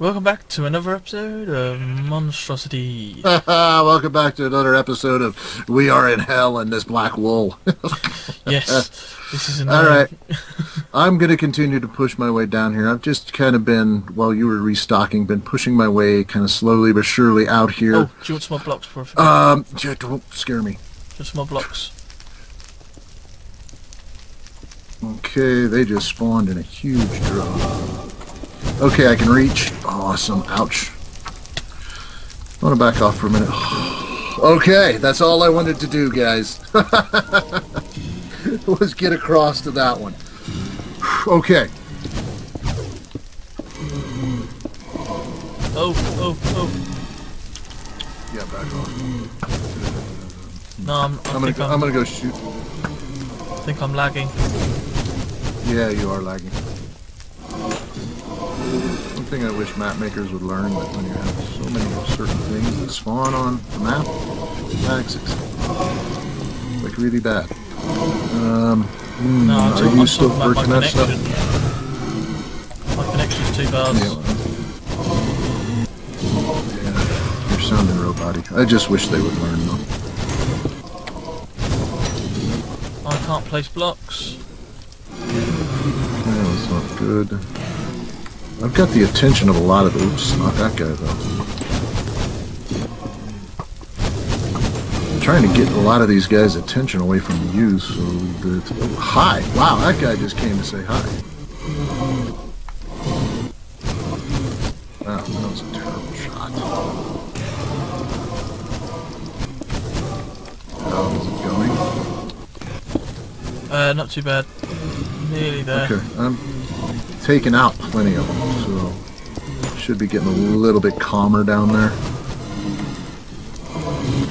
Welcome back to another episode of Monstrosity. Welcome back to another episode of We Are in Hell and This Black Wool. Yes, this is another... All right, I'm going to continue to push my way down here. I've just kind of been, while you were restocking, been pushing my way kind of slowly but surely out here. Oh, do you want some more blocks before I forget? Don't scare me. Just some more blocks. Okay, they just spawned in a huge drop. Okay, I can reach. Awesome. Ouch. I want to back off for a minute. Okay, that's all I wanted to do, guys. Let's get across to that one. Okay. Oh. Yeah, back off. No, I'm gonna go shoot. I think I'm lagging. Yeah, you are lagging. One thing I wish map makers would learn, that when you have so many certain things that spawn on the map, it lags it. Like really bad. No, are you still working that stuff? My connection's too bad. Yeah, you're sounding robot-y. I just wish they would learn though. I can't place blocks. That was not good. I've got the attention of a lot of... Oops, not that guy, though. I'm trying to get a lot of these guys' attention away from you, so that... Oh, hi! Wow, that guy just came to say hi. Wow, that was a terrible shot. How is it going? Not too bad. Nearly there. Okay, I'm taking out plenty of them, so should be getting a little bit calmer down there.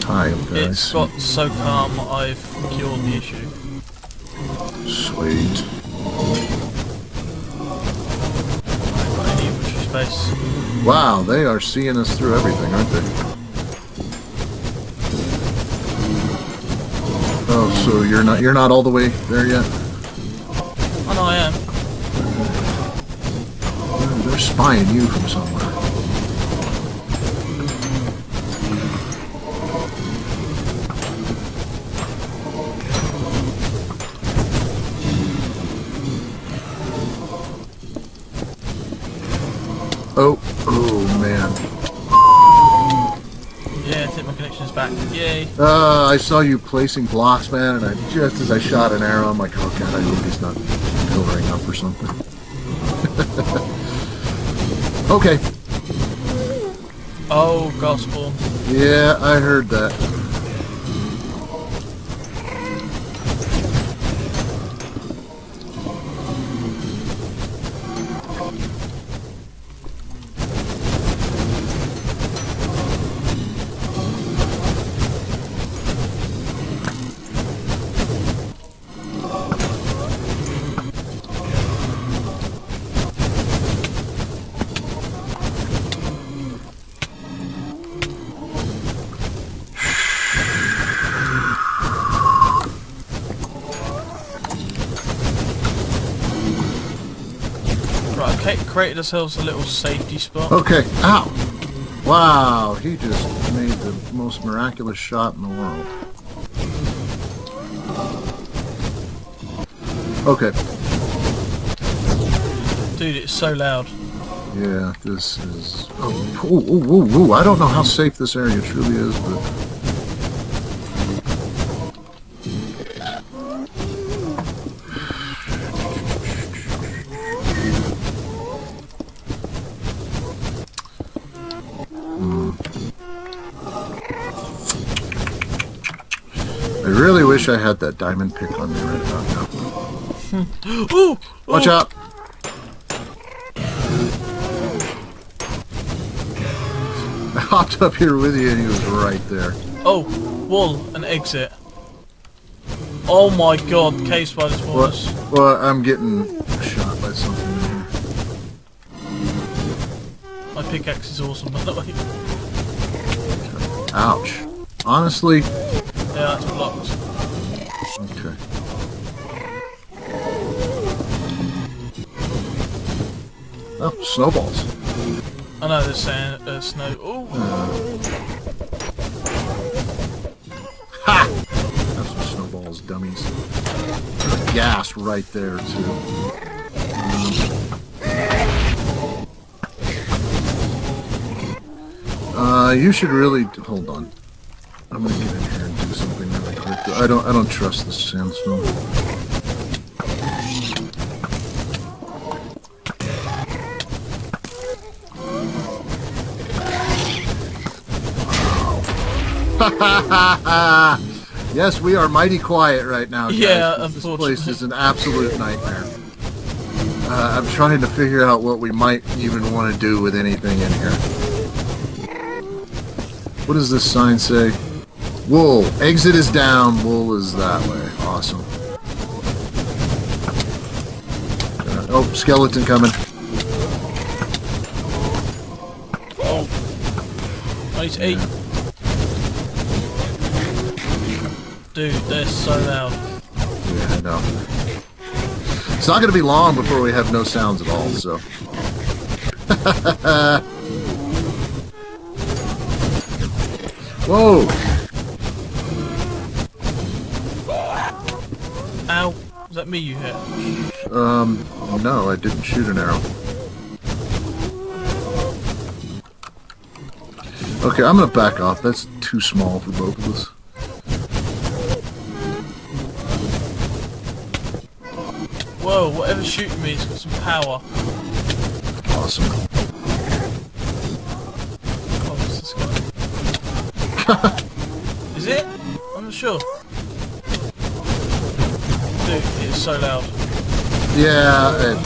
Hi, guys. It's got so calm, I've cured the issue. Sweet. I need extra space. Wow, they are seeing us through everything, aren't they? Oh, so you're not all the way there yet? Oh, no, I am. Spying you from somewhere. Oh man. Yeah, I think my connection is back. Yay. I saw you placing blocks, man, and just as I shot an arrow, I'm like, oh god, I hope he's not covering up or something. Okay. Oh, gospel. Yeah, I heard that. Created ourselves a little safety spot. Okay. Ow! Wow, he just made the most miraculous shot in the world. Okay. Dude, it's so loud. Yeah, this is... Oh, ooh, ooh, ooh, ooh. I don't know how safe this area truly is, but... I really wish I had that diamond pick on me right about now. Ooh, watch out! I hopped up here with you and he was right there. Oh, wall and exit. Oh my god, case by this force. Well, I'm getting shot by something here. My pickaxe is awesome, by the way. Ouch. Honestly... Yeah, it's blocked. Okay. Oh, snowballs. I know they're saying snow. Oh! Ha! Have some snowballs, dummies. Gas right there, too. You should really hold on. I'm gonna get in here and do something really quick. I don't trust this sandstorm. Yes, we are mighty quiet right now, guys. Yeah, unfortunately. This place is an absolute nightmare. I'm trying to figure out what we might even want to do with anything in here. What does this sign say? Wool. Exit is down. Wool is that way. Awesome. Oh, skeleton coming. Oh. Nice eight. Yeah. Dude, they're so loud. Yeah, I know. It's not going to be long before we have no sounds at all, so... Whoa! Ow. Is that me you hit? No, I didn't shoot an arrow. Okay, I'm going to back off. That's too small for both of us. Whoa, whatever's shooting me, it's got some power. Awesome. Oh, what's this guy? Is it? I'm not sure. Dude, it is so loud. Yeah, I'm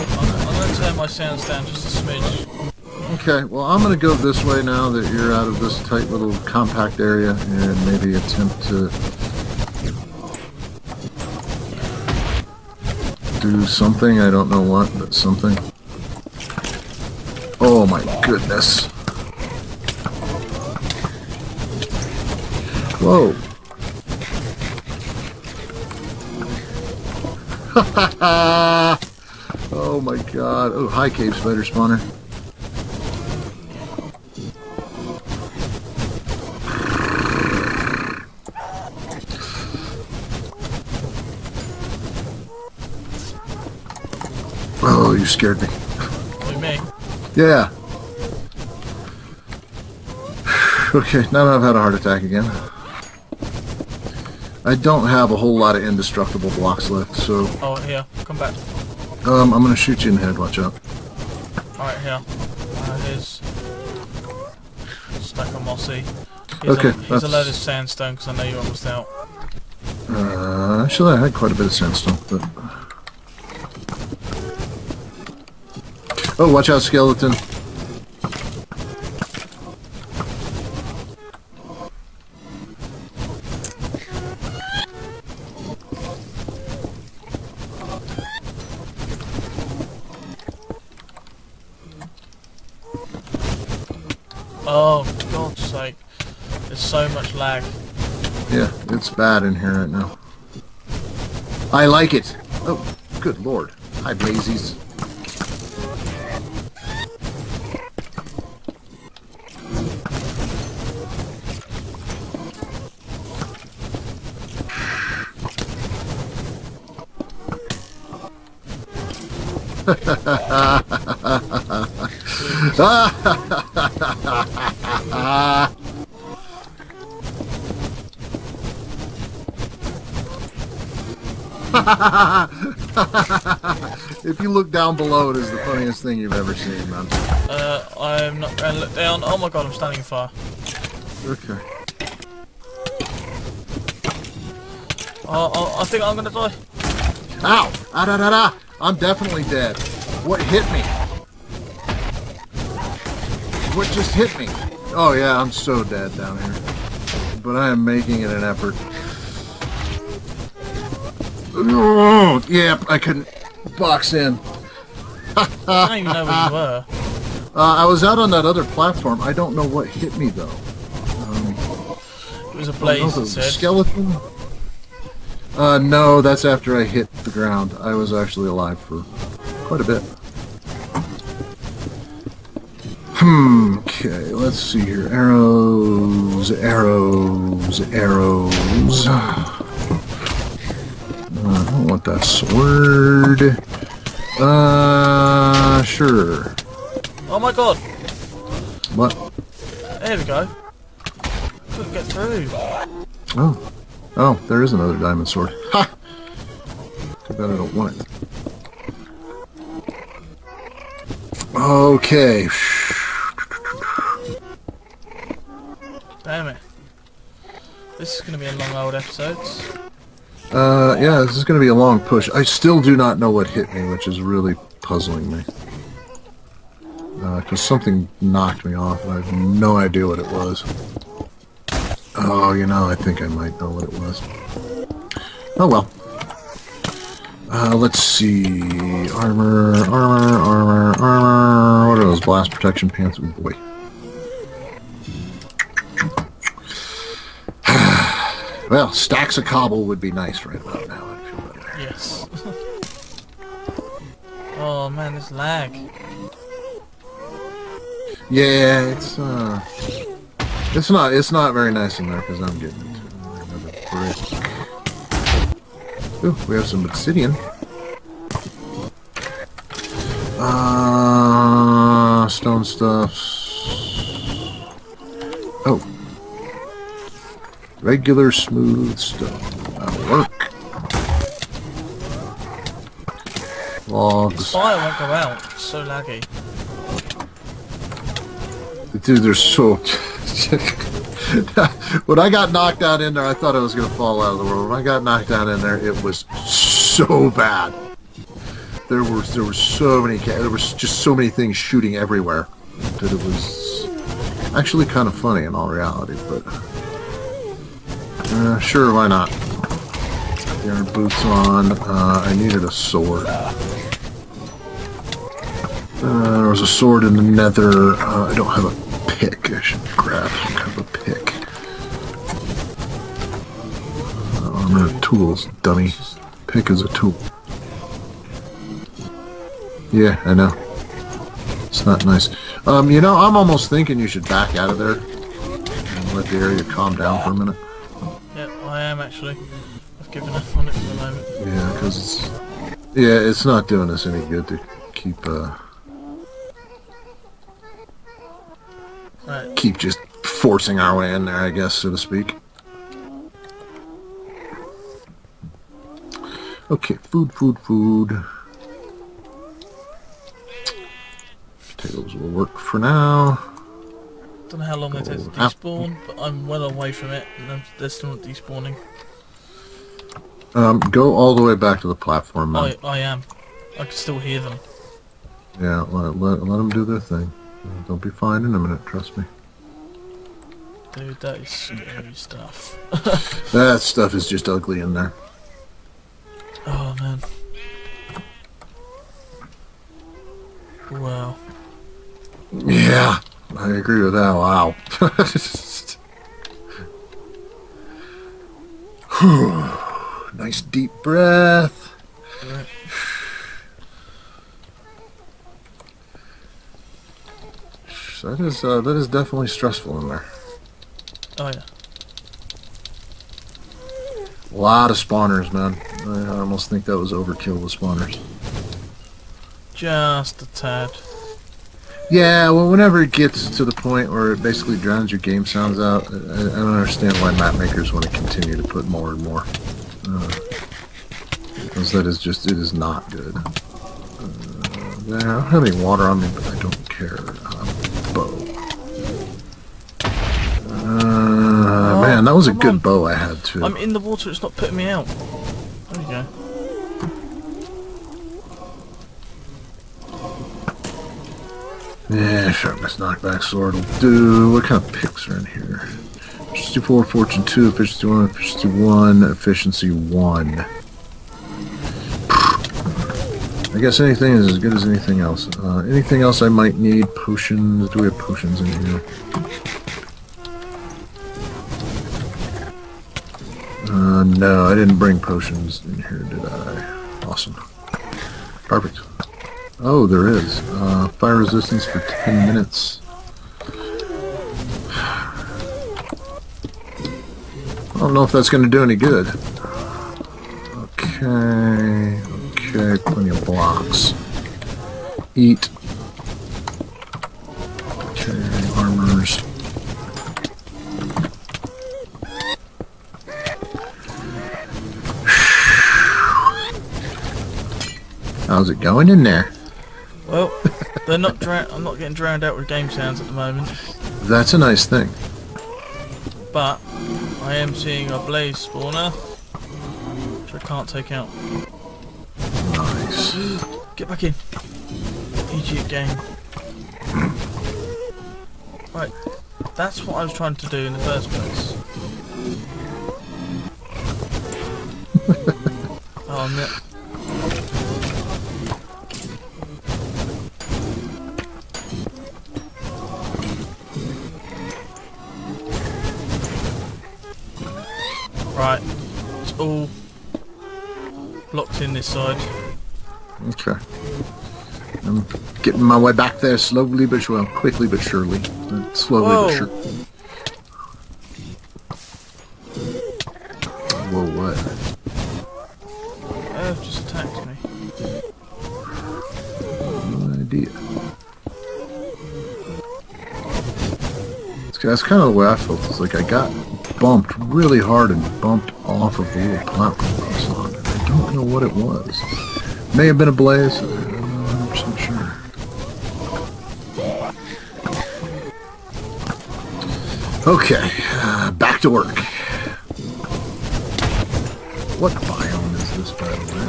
going to turn my sounds down just a smidge. Okay, well I'm going to go this way now that you're out of this tight little compact area and maybe attempt to... do something, I don't know what, but something. Oh my goodness. Whoa. Oh my god. Oh, hi cave spider spawner. Oh, you scared me. You may. Yeah. Okay, now that I've had a heart attack again. I don't have a whole lot of indestructible blocks left, so... Oh, here. Come back. I'm gonna shoot you in the head. Watch out. Alright, here. Here's... Stack of mossy. Here's okay, here's a load of sandstone, because I know you're almost out. Actually, I had quite a bit of sandstone, but... Oh, watch out, skeleton. Oh, for God's sake. There's so much lag. Yeah, it's bad in here right now. I like it. Oh, good lord. Hi, Blazies. If you look down below, it is the funniest thing you've ever seen, man. I'm not going to look down. Oh my god, I'm standing in fire. Okay. Oh, I think I'm going to die. Ow! Ah, da, da, da. I'm definitely dead. What hit me? What just hit me? Oh yeah, I'm so dead down here. But I am making it an effort. Yep, yeah, I couldn't box in. I don't even know where you were. I was out on that other platform. I don't know what hit me though. It was a blaze, it said. Skeleton? No, that's after I hit the ground. I was actually alive for quite a bit. Okay, let's see here. Arrows, arrows, arrows. I don't want that sword. Sure. Oh my god. What? There we go. Couldn't get through. Oh. Oh, there is another diamond sword. Ha! Too bad I don't want it. Okay. Damn it. This is going to be a long old episode. Yeah, this is going to be a long push. I still do not know what hit me, which is really puzzling me. Because something knocked me off, and I have no idea what it was. Oh, you know, I think I might know what it was. Oh well. Let's see. Armor, armor, armor, armor. What are those blast protection pants? Oh boy. Well, stacks of cobble would be nice right about now. I feel better. Yes. Oh man, this lag. Yeah, it's not very nice in there because I'm getting into another brick. Ooh, we have some obsidian. Stone stuffs. Oh. Regular smooth stone. That'll work. Logs. The fire won't go out. It's so laggy. Dude, they're so... When I got knocked out in there, I thought I was going to fall out of the world. When I got knocked out in there, it was so bad. There were so many... There was just so many things shooting everywhere that it was actually kind of funny in all reality, but... sure, why not? Got your boots on. I needed a sword. There was a sword in the nether. I don't have a pick. I should grab some kind of a pick. Armor tools, dummy. Pick is a tool. Yeah, I know. It's not nice. You know, I'm almost thinking you should back out of there and let the area calm down for a minute. Yep, I am actually. I've given up on it for the moment. Yeah, because it's... Yeah, it's not doing us any good to keep, Right. Keep just forcing our way in there, I guess, so to speak. Okay, food, food, food. Potatoes will work for now. Don't know how long it takes to despawn, but I'm well away from it, and they're still not despawning. Go all the way back to the platform, man. I am. I can still hear them. Yeah, let them do their thing. They'll be fine in a minute, trust me. Dude, that is scary stuff. That stuff is just ugly in there. Oh, man. Wow. Yeah, I agree with that. Wow. Nice deep breath. Right. That is definitely stressful in there. Oh yeah. A lot of spawners, man. I almost think that was overkill with spawners. Just a tad. Yeah, well, whenever it gets to the point where it basically drowns your game sounds out, I don't understand why map makers want to continue to put more and more. Because that is just, it is not good. I don't have any water on me, but I don't care. Man, that was a good bow I had too. I'm in the water, it's not putting me out. There you go. Yeah, sharpness knockback sword will do. What kind of picks are in here? Efficiency 4, fortune 2, efficiency 1, efficiency 1, efficiency 1. I guess anything is as good as anything else. Anything else I might need? Potions? Do we have potions in here? No, I didn't bring potions in here, did I? Awesome. Perfect. Oh, there is. Fire resistance for 10 minutes. don't know if that's going to do any good. Okay, okay, plenty of blocks. Eat. Okay, armors. How's it going in there? Well, they're not. I'm not getting drowned out with game sounds at the moment. That's a nice thing. But I am seeing a blaze spawner, which I can't take out. Nice. Get back in. EG game. Right, that's what I was trying to do in the first place. Oh, I'm not. Right, it's all blocked in this side. Okay. I'm getting my way back there slowly but well, quickly but surely. Slowly whoa. But surely. Whoa, what? Earth just attacked me. No idea. That's kind of the way I felt. It's like I got bumped really hard and bumped off of the little platform I was on. I don't know what it was. It may have been a blaze. I'm not 100% sure. Okay, back to work. What biome is this, by the way?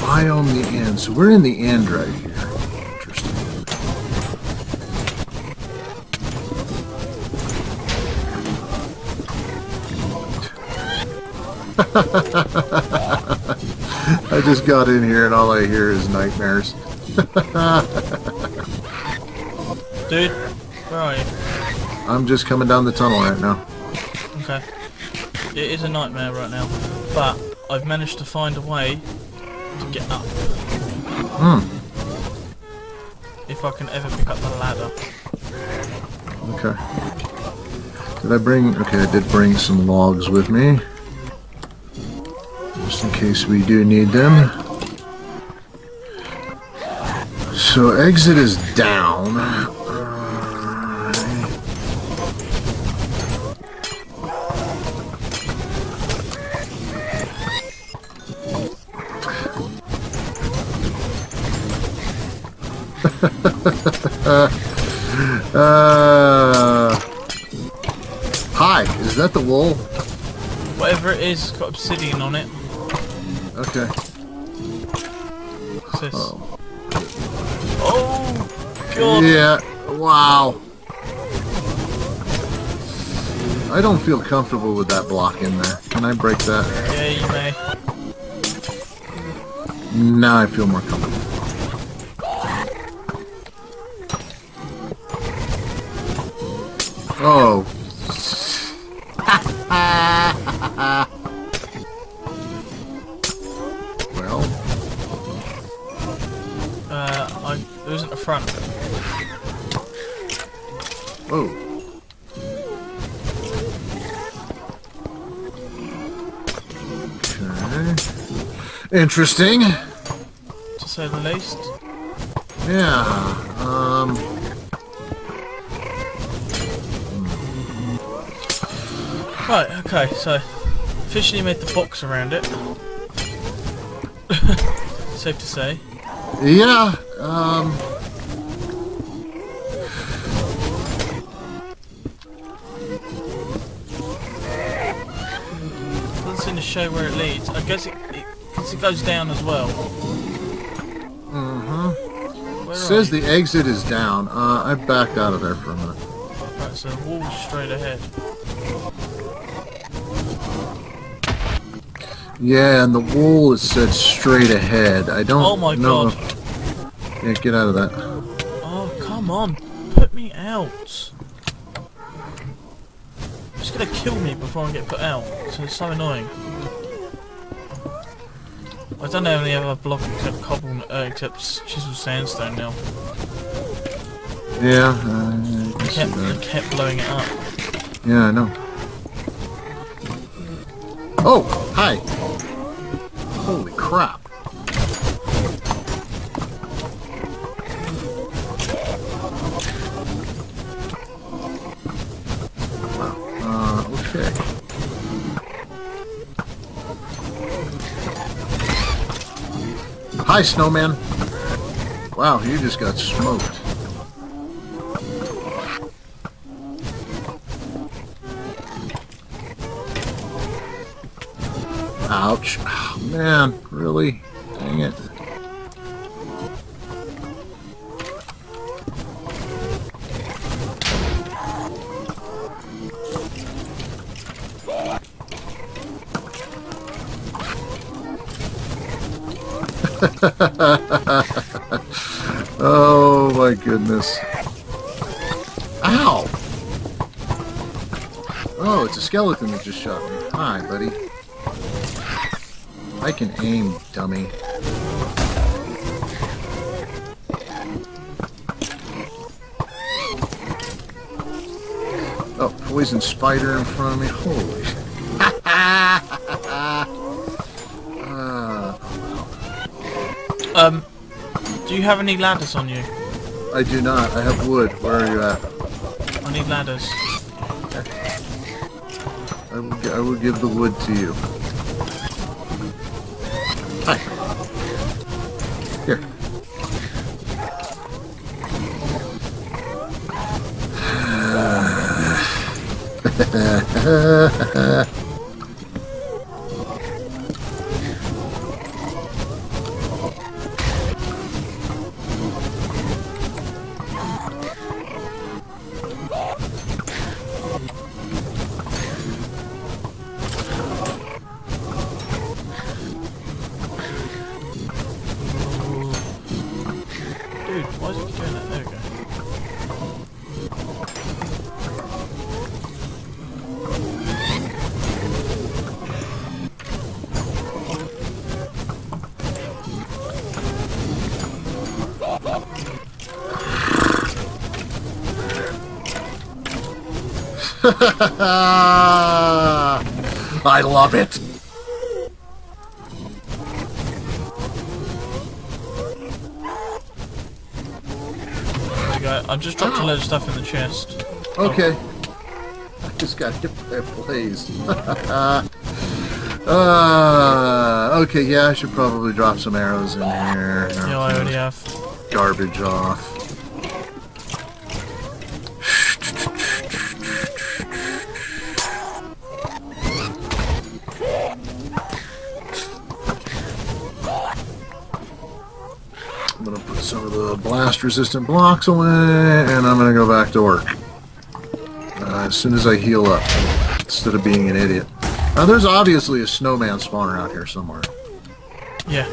Biome the end. So we're in the end right here. I just got in here and all I hear is nightmares. Dude, where are you? I'm just coming down the tunnel right now. Okay. It is a nightmare right now, but I've managed to find a way to get up. Hmm. If I can ever pick up the ladder. Okay. Did I bring... Okay, I did bring some logs with me. In case we do need them. So exit is down. Hi, is that the wall? Whatever it is, it's got obsidian on it. Okay. What's this? Oh. Oh god! Yeah, wow. I don't feel comfortable with that block in there. Can I break that? Yeah, you may. Now I feel more comfortable. Oh. There isn't a front. Oh. Okay. Interesting. To say the least. Yeah. Right, okay, so officially made the box around it. Safe to say. Yeah. Doesn't seem to show where it leads. I guess it goes down as well. It says the exit is down. I backed out of there for a minute. Right, so wall straight ahead. Yeah, and the wall is set straight ahead. I don't know. Oh my god. Yeah, get out of that. Oh, come on. Put me out. It's going to kill me before I get put out. So it's so annoying. I don't have any other block except cobble, except chisel sandstone now. Yeah. I kept blowing it up. Yeah, I know. Oh, hi. Holy crap. Hi, snowman. Wow, you just got smoked. Ouch. Oh, man, really? Dang it. Oh my goodness. Ow! Oh, it's a skeleton that just shot me. Hi, buddy. I can aim, dummy. Oh, poison spider in front of me. Holy shit. Do you have any ladders on you? I do not. I have wood. Where are you at? I need ladders. Okay. I will give the wood to you. Hi. Here. I love it. I've just dropped a load of stuff in the chest. Okay. Oh. I just got hit by a blaze. Okay, yeah, I should probably drop some arrows in here. Yeah, I already have. Garbage off. Resistant blocks away, and I'm gonna go back to work as soon as I heal up, instead of being an idiot. Now there's obviously a snowman spawner out here somewhere. Yeah.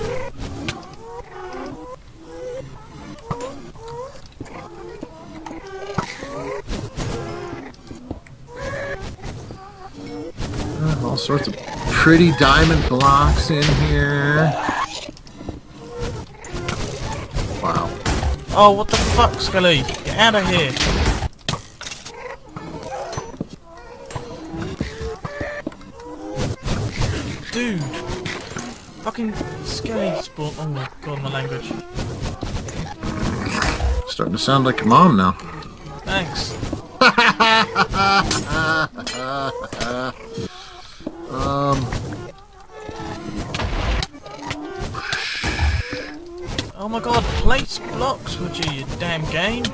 All sorts of pretty diamond blocks in here. Oh, what the fuck, Scully? Get out of here! Dude! Fucking Scully spawn. Oh my god, my language. Starting to sound like your mom now. Thanks. Oh my god, place blocks, would you damn game?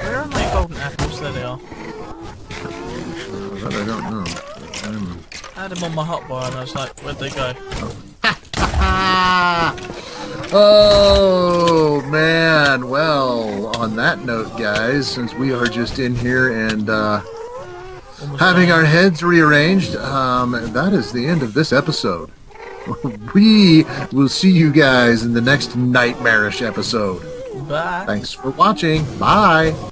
Where are my golden apples? There they are. That I don't know. I had them on my hotbar and I was like, where'd they go? Oh man, well, on that note guys, since we are just in here and having our heads rearranged, that is the end of this episode. We will see you guys in the next nightmarish episode. Bye. Thanks for watching. Bye.